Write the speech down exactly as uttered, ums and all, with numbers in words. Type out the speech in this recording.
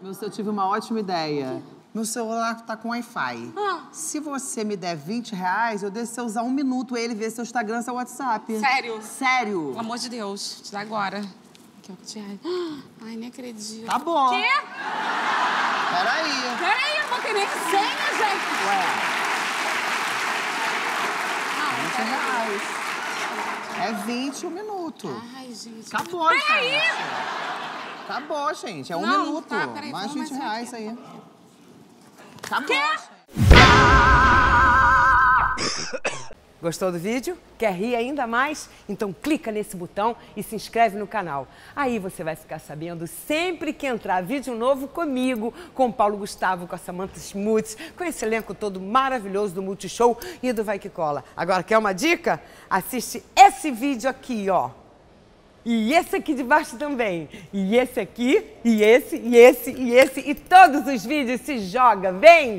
Meu senhor, eu tive uma ótima ideia. Meu celular tá com Wi-Fi. Ah. Se você me der vinte reais, eu deixo você usar um minuto ele ver seu Instagram, seu WhatsApp. Sério? Sério. Pelo amor de Deus, vou te dar agora. Aqui, ó, te... Ai, nem acredito. Tá bom. Quê? Peraí. Peraí, eu vou querer senha, gente. Ué. Não, vinte reais. É vinte um minuto. Ai, gente. Acabou, peraí. Cara. Acabou, gente. É um não, minuto. Tá, peraí, mais vinte reais isso aí. Acabou. Quê? Gostou do vídeo? Quer rir ainda mais? Então clica nesse botão e se inscreve no canal. Aí você vai ficar sabendo sempre que entrar vídeo novo comigo, com o Paulo Gustavo, com a Samantha Schutze, com esse elenco todo maravilhoso do Multishow e do Vai Que Cola. Agora, quer uma dica? Assiste esse vídeo aqui, ó. E esse aqui de baixo também. E esse aqui, e esse, e esse, e esse. E todos os vídeos se joga, vem!